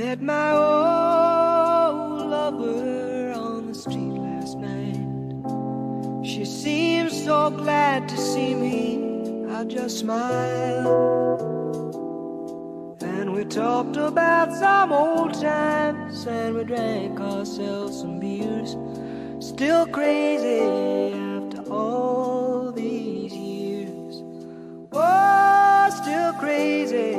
met my old lover on the street last night. She seemed so glad to see me, I just smiled. And we talked about some old times, and we drank ourselves some beers. Still crazy after all these years. Oh, still crazy.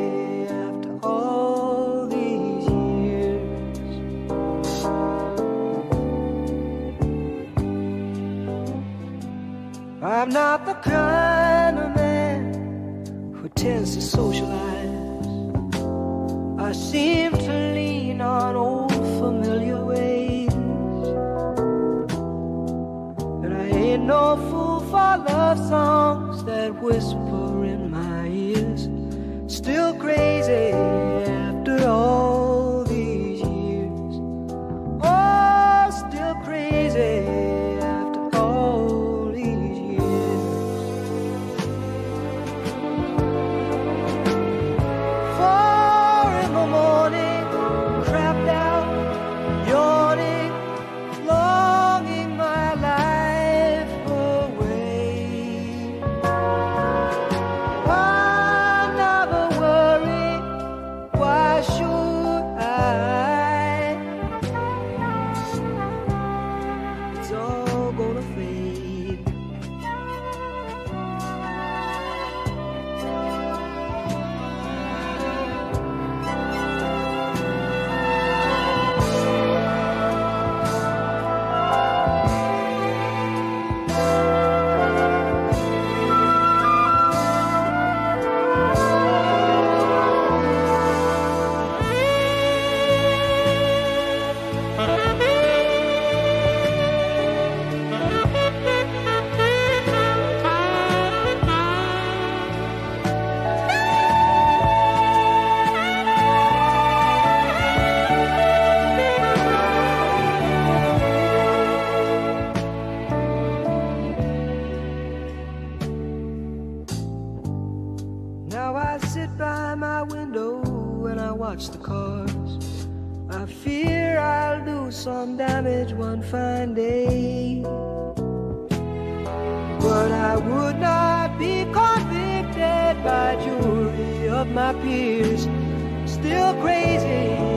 I'm not the kind of man who tends to socialize. I seem to lean on old familiar ways. And I ain't no fool for love songs that whisper in my ears. Still crazy after all these years. Oh, still crazy. Of my peers, still crazy.